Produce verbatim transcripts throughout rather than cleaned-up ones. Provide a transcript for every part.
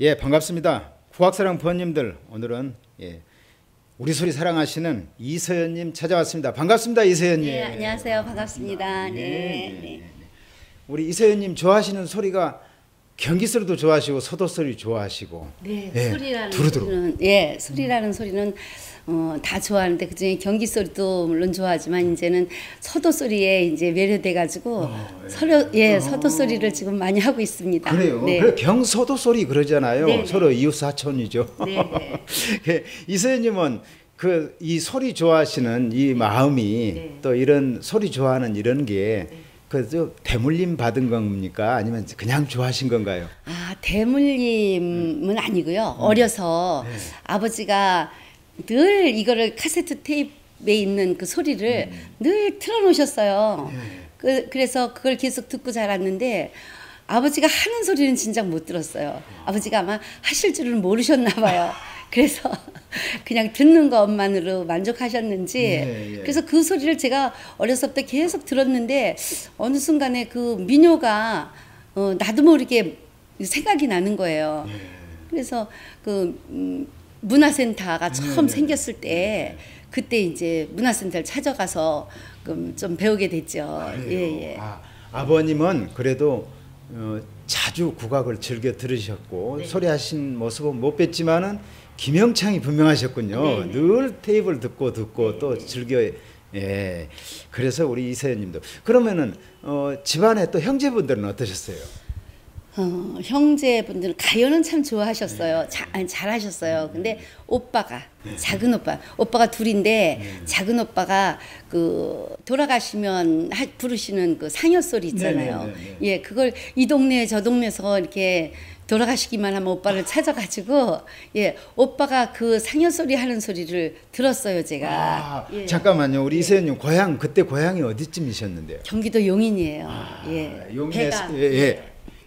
예, 반갑습니다. 국악사랑 벗님들, 오늘은 예, 우리 소리 사랑하시는 이서현님 찾아왔습니다. 반갑습니다, 이서현님. 네, 안녕하세요. 반갑습니다. 네, 네, 네. 네. 우리 이서현님 좋아하시는 소리가 경기 소리도 좋아하시고 서도 소리 좋아하시고. 네, 네, 소리라는 두루두루. 소리는 예, 소리라는 음. 소리는 어, 다 좋아하는데 그중에 경기 소리도 물론 좋아하지만 이제는 서도 소리에 이제 매료돼가지고 어, 예. 서려, 예, 어. 서도 소리를 지금 많이 하고 있습니다. 그래요. 네. 그래 경서도 소리 그러잖아요. 네네. 서로 이웃사촌이죠. 예, 이서현님은 그 이 소리 좋아하시는 이 네. 마음이 네. 또 이런 소리 좋아하는 이런 게. 네. 그 대물림 받은 겁니까? 아니면 그냥 좋아하신 건가요? 아, 대물림은 음. 아니고요. 어. 어려서 네. 아버지가 늘 이거를 카세트 테이프에 있는 그 소리를 음. 늘 틀어놓으셨어요. 네. 그, 그래서 그걸 계속 듣고 자랐는데 아버지가 하는 소리는 진작 못 들었어요. 아버지가 아마 하실 줄은 모르셨나 봐요. 그래서 그냥 듣는 것만으로 만족하셨는지 예, 예. 그래서 그 소리를 제가 어렸을 때 계속 들었는데 어느 순간에 그 민요가 어, 나도 모르게 생각이 나는 거예요. 예. 그래서 그 음, 문화센터가 처음 예, 생겼을 때 그때 이제 문화센터를 찾아가서 좀 배우게 됐죠. 예, 예. 아, 아버님은 그래도 어, 자주 국악을 즐겨 들으셨고 네. 소리하신 모습은 못 뵀지만은 김영창이 분명하셨군요. 네네. 늘 테이블 듣고 듣고 네네. 또 즐겨. 예. 그래서 우리 이서현님도 그러면은 어, 집안에 또 형제분들은 어떠셨어요? 어, 형제분들은 가요는 참 좋아하셨어요. 네. 자, 아니, 잘하셨어요. 근데 오빠가 네. 작은 오빠, 오빠가 둘인데 네. 작은 오빠가 그 돌아가시면 하, 부르시는 그 상여 소리 있잖아요. 네, 네, 네, 네. 예, 그걸 이 동네 저 동네에서 이렇게 돌아가시기만 하면 오빠를 찾아가지고 예, 오빠가 그 상여 소리 하는 소리를 들었어요, 제가. 아, 예. 잠깐만요, 우리 예. 이서현님 고향 그때 고향이 어디쯤이셨는데요? 경기도 용인이에요. 아, 예, 용인에서 예, 예.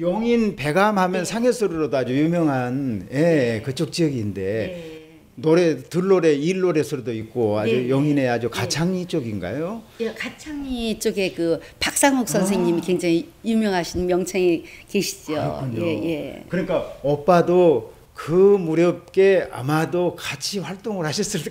용인 백암하면 네. 상여 소리로도 아주 유명한 예, 네. 그쪽 지역인데 네. 노래 들노래 일노래 소리도 있고 아주 네. 용인의 아주 가창리 네. 쪽인가요? 예, 가창리 쪽에 그 박상욱 선생님이 아. 굉장히 유명하신 명창이 계시죠. 예, 예. 그러니까 오빠도 그 무렵께 아마도 같이 활동을 하셨을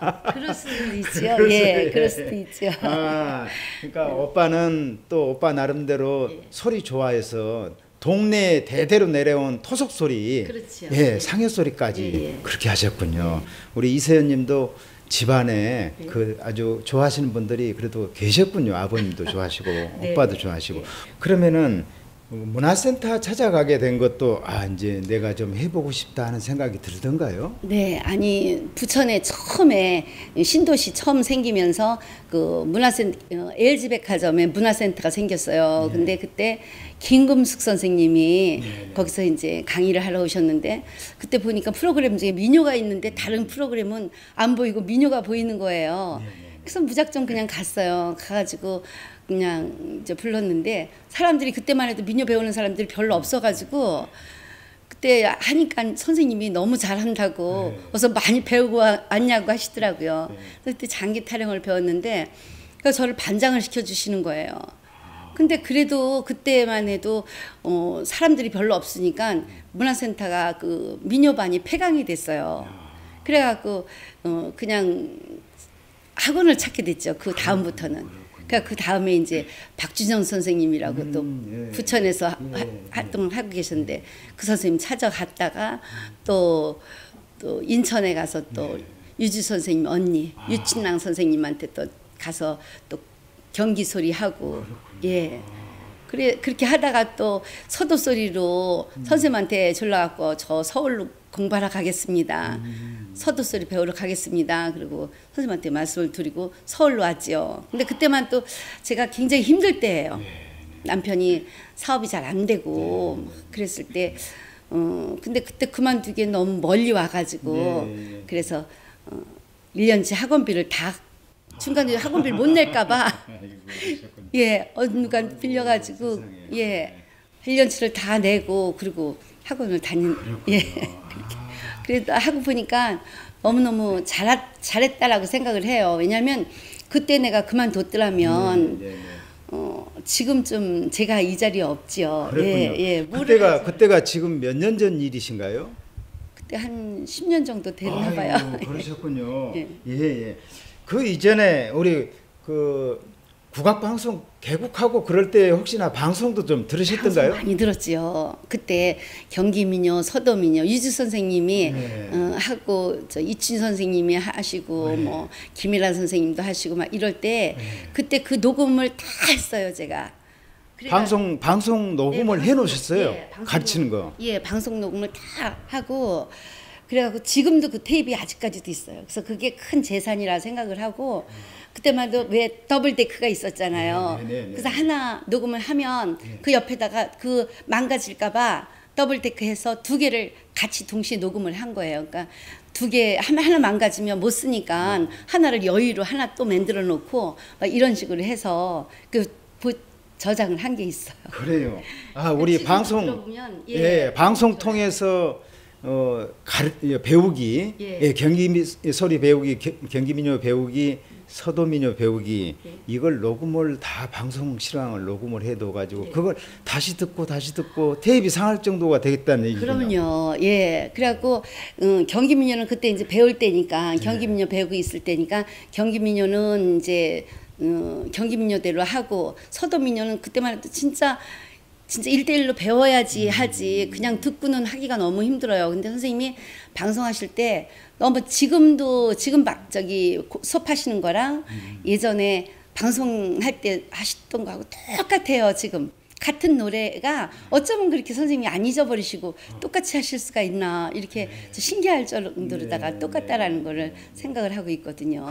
거예요. 그럴 수도 있죠. 그럴 예, 수도, 그럴 수도 예. 있죠. 아, 그러니까 오빠는 또 오빠 나름대로 예. 소리 좋아해서. 동네 대대로 내려온 토속 소리, 그렇죠. 예, 상여 소리까지 예, 예. 그렇게 하셨군요. 예. 우리 이서현님도 집안에 예. 그 아주 좋아하시는 분들이 그래도 계셨군요. 아버님도 좋아하시고 네. 오빠도 좋아하시고. 예. 그러면은 문화센터 찾아가게 된 것도 아 이제 내가 좀 해보고 싶다 하는 생각이 들던가요? 네, 아니 부천에 처음에 신도시 처음 생기면서 그 문화센터 엘지백화점에 문화센터가 생겼어요. 네. 근데 그때 김금숙 선생님이 네. 거기서 이제 강의를 하러 오셨는데 그때 보니까 프로그램 중에 민요가 있는데 다른 프로그램은 안 보이고 민요가 보이는 거예요. 네. 그래서 무작정 그냥 갔어요. 가가지고 그냥 이제 불렀는데 사람들이 그때만 해도 민요 배우는 사람들이 별로 없어가지고 그때 하니까 선생님이 너무 잘한다고 네. 어서 많이 배우고 왔냐고 하시더라고요. 네. 그때 장기 타령을 배웠는데 그러니까 저를 반장을 시켜주시는 거예요. 근데 그래도 그때만 해도 어, 사람들이 별로 없으니까 문화센터가 그 민요반이 폐강이 됐어요. 그래갖고 어, 그냥 학원을 찾게 됐죠. 그 다음부터는. 그러니까 그 다음에 이제 박준영 선생님이라고 음, 또 예. 부천에서 하, 예, 예. 활동을 하고 계셨는데 그 선생님 찾아갔다가 또, 또 인천에 가서 또 예. 유지 선생님 언니 아. 유친랑 선생님한테 또 가서 또 경기 소리 하고 그렇군요. 예. 그래 그렇게 하다가 또 서도 소리로 음. 선생님한테 졸라갖고 저 서울로 공부하러 가겠습니다. 음. 서도 소리 배우러 가겠습니다. 그리고 선생님한테 말씀을 드리고 서울로 왔지요. 근데 그때만 또 제가 굉장히 힘들 때예요. 남편이 사업이 잘 안 되고 네. 그랬을 때, 어 근데 그때 그만두기에 너무 멀리 와가지고 네. 그래서 어, 일 년치 학원비를 다 중간에 학원비를 못 낼까봐 예 어느간 빌려가지고 예 일 년치를 다 내고 그리고 학원을 다닌 예 그래도 하고 보니까 너무너무 잘, 잘했다라고 생각을 해요. 왜냐하면 그때 내가 그만뒀더라면 네, 네, 네. 어, 지금 좀 제가 이 자리에 없지요. 예, 예. 그때가 그때가 지금 몇 년 전 일이신가요? 그때 한 십 년 정도 됐나 아이고, 봐요. 그러셨군요. 예. 예, 예. 그 이전에 우리 그 국악방송 개국하고 그럴 때 혹시나 방송도 좀 들으셨던가요? 방송 많이 들었지요. 그때 경기민요, 서도민요, 유지 선생님이 네. 어, 하고 저 이춘 선생님이 하시고 네. 뭐 김일환 선생님도 하시고 막 이럴 때 네. 그때 그 녹음을 다 했어요 제가. 그러니까, 방송 방송 녹음을 네, 해놓으셨어요? 네, 가르치는 거. 예, 방송 녹음을 다 하고 그래갖고 지금도 그 테이프 아직까지도 있어요. 그래서 그게 큰 재산이라 생각을 하고. 음. 그때만 해도 왜 더블 데크가 있었잖아요. 네, 네, 네, 네. 그래서 하나 녹음을 하면 네. 그 옆에다가 그 망가질까봐 더블 데크해서 두 개를 같이 동시에 녹음을 한 거예요. 그러니까 두 개 하나 망가지면 못 쓰니까 네. 하나를 여유로 하나 또 만들어 놓고 막 이런 식으로 해서 그 저장을 한 게 있어요. 그래요. 아 우리 방송 들어보면, 예, 예 방송 통해서. 어 가르, 배우기 예. 예, 경기 소리 배우기 겨, 경기민요 배우기 서도민요 배우기 예. 이걸 녹음을 다 방송 실황을 녹음을 해둬 가지고 예. 그걸 다시 듣고 다시 듣고 테이프 상할 정도가 되겠다는 얘기군요. 그럼요. 예. 그래갖고 음, 경기민요는 그때 이제 배울 때니까 경기민요 예. 배우고 있을 때니까 경기민요는 이제 음, 경기민요대로 하고 서도민요는 그때만 해도 진짜 진짜 일대일로 배워야지 하지 그냥 듣고는 하기가 너무 힘들어요. 근데 선생님이 방송하실 때 너무 지금도 지금 막 저기 수업하시는 거랑 예전에 방송할 때 하셨던 거하고 똑같아요. 지금 같은 노래가 어쩌면 그렇게 선생님이 안 잊어버리시고 똑같이 하실 수가 있나 이렇게 신기할 정도로다가 똑같다라는 거를 생각을 하고 있거든요.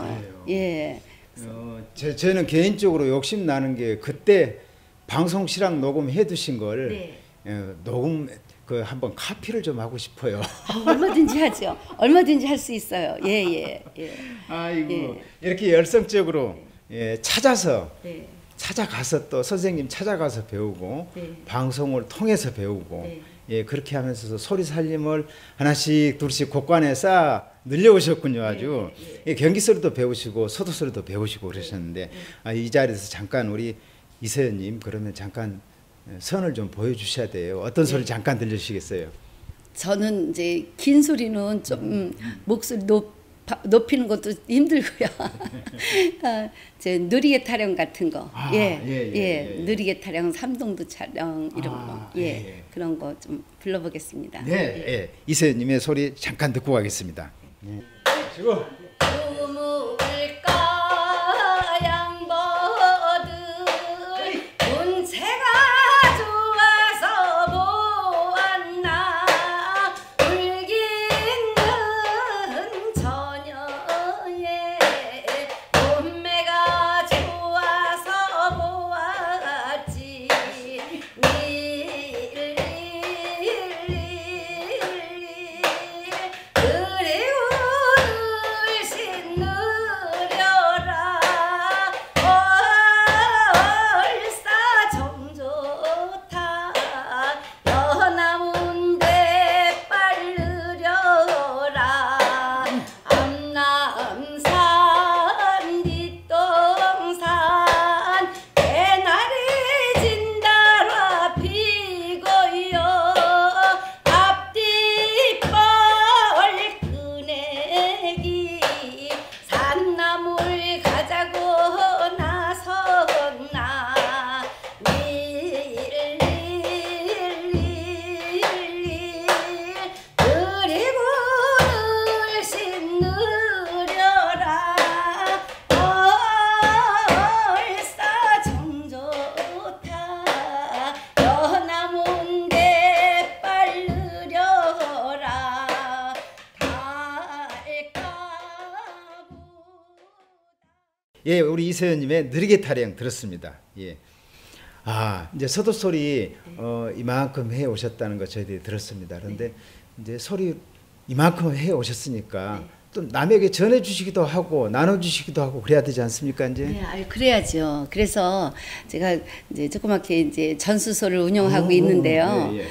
예. 어, 제, 저는 개인적으로 욕심 나는 게 그때 방송 실황 녹음해 두신 걸 네. 어, 녹음 그 한번 카피를 좀 하고 싶어요. 아, 얼마든지 하죠. 얼마든지 할 수 있어요. 예예. 예, 예. 아이고 예. 이렇게 열성적으로 예, 찾아서 네. 찾아가서 또 선생님 찾아가서 배우고 네. 방송을 통해서 배우고 네. 예 그렇게 하면서 소리 살림을 하나씩 둘씩 곳간에 쌓아 늘려오셨군요. 아주 네. 예, 경기 소리도 배우시고 서도 소리도 배우시고 그러셨는데 네. 아, 이 자리에서 잠깐 우리 이서현님 그러면 잠깐 선을 좀 보여주셔야 돼요. 어떤 네. 소리 잠깐 들려주시겠어요? 저는 이제 긴 소리는 좀 목소리 높, 높이는 것도 힘들고요. 아, 이제 누리개 타령 같은 거, 아, 예, 예, 예, 예, 예, 누리개 타령, 삼동도 촬영 이런 아, 거, 예, 예, 그런 거 좀 불러보겠습니다. 네, 예. 예. 이서현님의 소리 잠깐 듣고 가겠습니다. 예. 지금. 예, 우리 이서현님의 느리게 타령 들었습니다. 예, 아 이제 서도 소리 어, 이만큼 해 오셨다는 거 저희들이 들었습니다. 그런데 네. 이제 소리 이만큼 해 오셨으니까 네. 또 남에게 전해주시기도 하고 나눠주시기도 하고 그래야 되지 않습니까 이제? 네, 아유, 그래야죠. 그래서 제가 이제 조그맣게 이제 전수소를 운영하고 오, 있는데요. 예, 예, 예.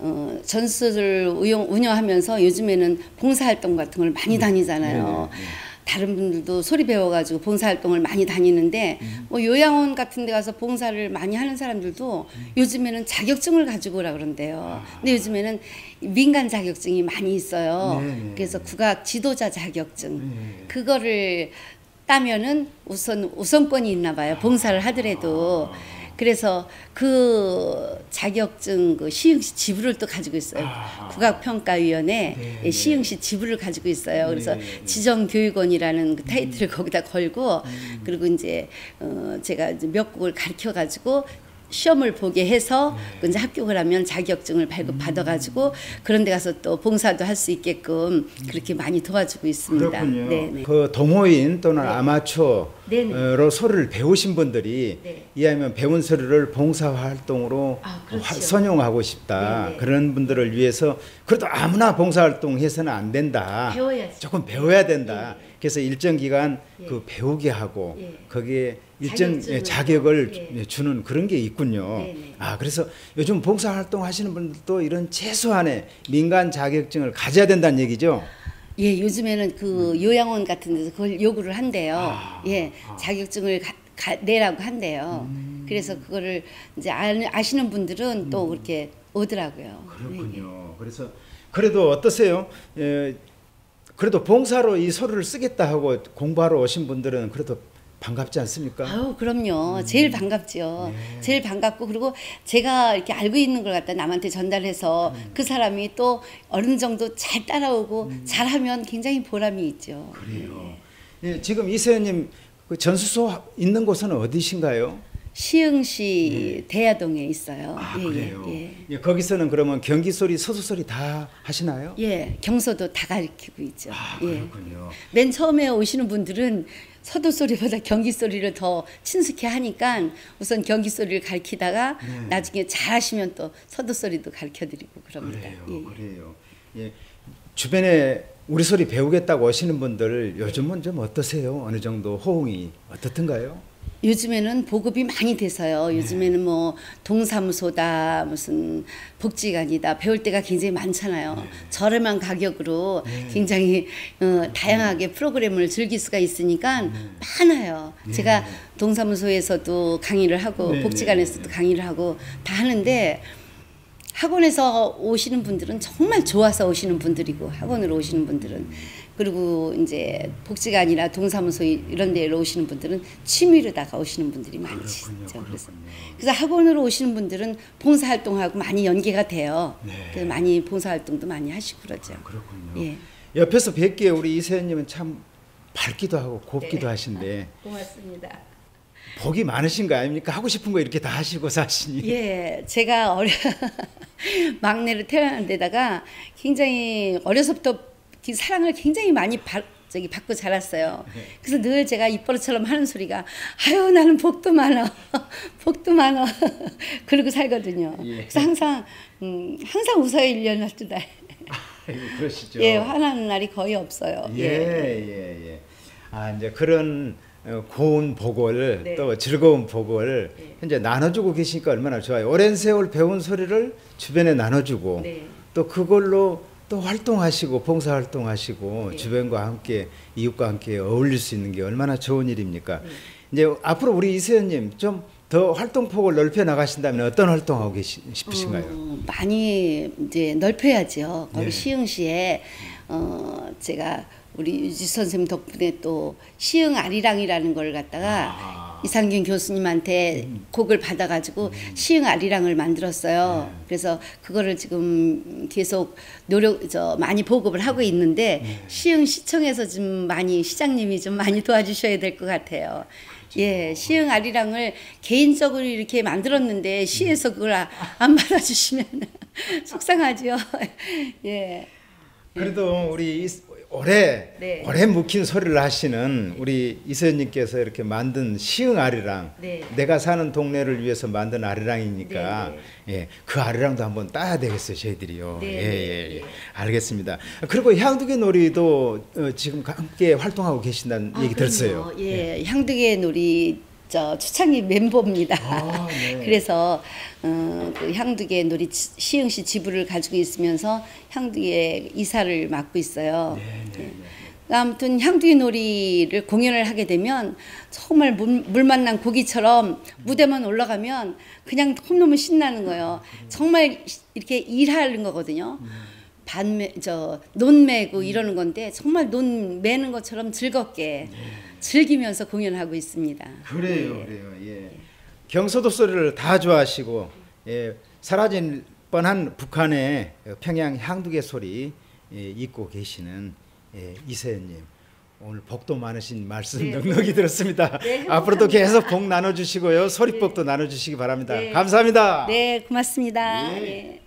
어, 전수소를 운영, 운영하면서 요즘에는 봉사활동 같은 걸 많이 네. 다니잖아요. 네, 네, 네. 다른 분들도 소리 배워가지고 봉사활동을 많이 다니는데 음. 뭐 요양원 같은 데 가서 봉사를 많이 하는 사람들도 음. 요즘에는 자격증을 가지고 오라 그런대요. 아. 근데 요즘에는 민간 자격증이 많이 있어요. 네네. 그래서 국악 지도자 자격증 네네. 그거를 따면은 우선 우선권이 있나 봐요. 봉사를 하더라도. 아. 그래서 그 자격증 그 시흥시 지부를 또 가지고 있어요. 아, 국악평가위원회 네, 시흥시 지부를 가지고 있어요. 그래서 네, 지정교육원이라는 그 타이틀을 음, 거기다 걸고 음, 그리고 이제 어, 제가 이제 몇 곡을 가르쳐 가지고 시험을 보게 해서 네, 이제 합격을 하면 자격증을 발급 받아 가지고 그런 데 가서 또 봉사도 할 수 있게끔 그렇게 많이 도와주고 있습니다. 그렇군요. 네, 네. 그 동호인 또는 네, 아마추어로 소리를 배우신 분들이 네, 이하면 배운 소리를 봉사활동으로 아, 그렇죠, 선용하고 싶다. 네네. 그런 분들을 위해서 그래도 아무나 봉사활동 해서는 안 된다. 배워야지. 조금 배워야 된다. 네네. 그래서 일정 기간 예, 그 배우게 하고 예, 거기에 일정 자격증을, 자격을 예, 주는 그런 게 있군요. 네네. 아 그래서 요즘 봉사활동 하시는 분들도 이런 최소한의 민간 자격증을 가져야 된다는 얘기죠? 예, 요즘에는 그 음, 요양원 같은 데서 그걸 요구를 한대요. 아, 예, 아, 자격증을 가, 가, 내라고 한대요. 음. 그래서 그거를 이제 아시는 분들은 음, 또 그렇게 오더라고요. 그렇군요. 네네. 그래서 그래도 어떠세요? 예, 그래도 봉사로 이 소리를 쓰겠다 하고 공부하러 오신 분들은 그래도 반갑지 않습니까? 아유, 그럼요. 음. 제일 반갑죠. 네. 제일 반갑고 그리고 제가 이렇게 알고 있는 걸 갖다 남한테 전달해서 음, 그 사람이 또 어느 정도 잘 따라오고 음, 잘하면 굉장히 보람이 있죠. 그래요. 네. 네, 지금 이서현님 그 전수소 있는 곳은 어디신가요? 시흥시 네, 대야동에 있어요. 아, 예, 그래요. 예, 예. 거기서는 그러면 경기 소리, 서수 소리 다 하시나요? 예, 경서도 다 가르치고 있죠. 아, 그렇군요. 예. 맨 처음에 오시는 분들은 서도 소리보다 경기 소리를 더 친숙해 하니까 우선 경기 소리를 가르치다가 네, 나중에 잘하시면 또 서도 소리도 가르쳐드리고 그럽니다. 그래요, 예, 그래요. 예, 주변에 우리 소리 배우겠다고 오시는 분들 요즘은 좀 어떠세요? 어느 정도 호응이 어떻든가요? 요즘에는 보급이 많이 돼서요. 네. 요즘에는 뭐 동사무소다 무슨 복지관이다 배울 때가 굉장히 많잖아요. 네. 저렴한 가격으로 네, 굉장히 어, 다양하게 프로그램을 즐길 수가 있으니까 네, 많아요. 네. 제가 동사무소에서도 강의를 하고 네, 복지관에서도 강의를 하고 다 하는데 학원에서 오시는 분들은 정말 좋아서 오시는 분들이고 학원으로 오시는 분들은 그리고 이제 복지관이나 동사무소 이런 데로 오시는 분들은 취미로다가 오시는 분들이 많으시죠. 그렇군요, 그래서, 그렇군요. 그래서 학원으로 오시는 분들은 봉사활동하고 많이 연계가 돼요. 네. 그래서 많이 봉사활동도 많이 하시고 그러죠. 아, 그렇군요. 예. 옆에서 뵙기에 우리 이서현님은 참 밝기도 하고 곱기도 네, 하신데 고맙습니다. 복이 많으신 거 아닙니까? 하고 싶은 거 이렇게 다 하시고 사시니. 예, 제가 어려 막내로 태어난 데다가 굉장히 어려서부터 사랑을 굉장히 많이 받, 저기 받고 자랐어요. 그래서 늘 제가 입버릇처럼 하는 소리가 아유 나는 복도 많아, 복도 많아 그러고 살거든요. 예. 그래서 항상 음, 항상 웃어요. 일 년 할 두 달. 아이고, 그러시죠. 예, 화나는 날이 거의 없어요. 예, 예, 예. 아 이제 그런 고운 복을 네, 또 즐거운 복을 네, 현재 나눠주고 계시니까 얼마나 좋아요. 오랜 세월 배운 소리를 주변에 나눠주고 네, 또 그걸로 또 활동하시고 봉사활동하시고 네, 주변과 함께 이웃과 함께 어울릴 수 있는 게 얼마나 좋은 일입니까? 네. 이제 앞으로 우리 이서현님 좀 더 활동폭을 넓혀 나가신다면 어떤 활동하고 계시, 싶으신가요? 어, 많이 이제 넓혀야죠. 거기 네, 시흥시에 어, 제가 우리 유지 선생님 덕분에 또 시흥 아리랑이라는 걸 갖다가 아, 이상균 교수님한테 음, 곡을 받아가지고 음, 시흥 아리랑을 만들었어요. 네. 그래서 그거를 지금 계속 노력, 저 많이 보급을 하고 있는데 네, 시흥 시청에서 좀 많이 시장님이 좀 많이 도와주셔야 될 것 같아요. 그렇죠. 예, 시흥 아리랑을 개인적으로 이렇게 만들었는데 시에서 그걸 아, 안 받아주시면 속상하죠. 예. 그래도 우리 오래 네, 오래 묵힌 소리를 하시는 우리 이서현님께서 이렇게 만든 시흥 아리랑 네, 내가 사는 동네를 위해서 만든 아리랑이니까 네, 예, 그 아리랑도 한번 따야 되겠어요 저희들이요. 네. 예, 예, 예. 알겠습니다. 그리고 향두기 놀이도 어, 지금 함께 활동하고 계신다는 아, 얘기 들었어요. 예, 예. 향두기 놀이 저 초창기 멤버입니다. 아, 네. 그래서 어, 그 향두기 놀이 시흥시 지부를 가지고 있으면서 향두기에 이사를 맡고 있어요. 네, 네, 네. 아무튼 향두기 놀이를 공연을 하게 되면 정말 물, 물 만난 고기처럼 무대만 올라가면 그냥 너무너무 신나는 거예요. 정말 이렇게 일하는 거거든요. 반매, 저, 논 매고 이러는 건데 정말 논 매는 것처럼 즐겁게 즐기면서 공연하고 있습니다. 그래요, 예. 그래요. 예. 경서도 소리를 다 좋아하시고, 예, 사라진 뻔한 북한의 평양 향두개 소리, 예, 잊고 계시는, 예, 이서현님, 오늘 복도 많으신 말씀, 네, 넉넉히 들었습니다. 네, 앞으로도 계속 복 나눠주시고요, 소리복도, 네, 나눠주시기 바랍니다. 네. 감사합니다. 네, 고맙습니다. 예. 예.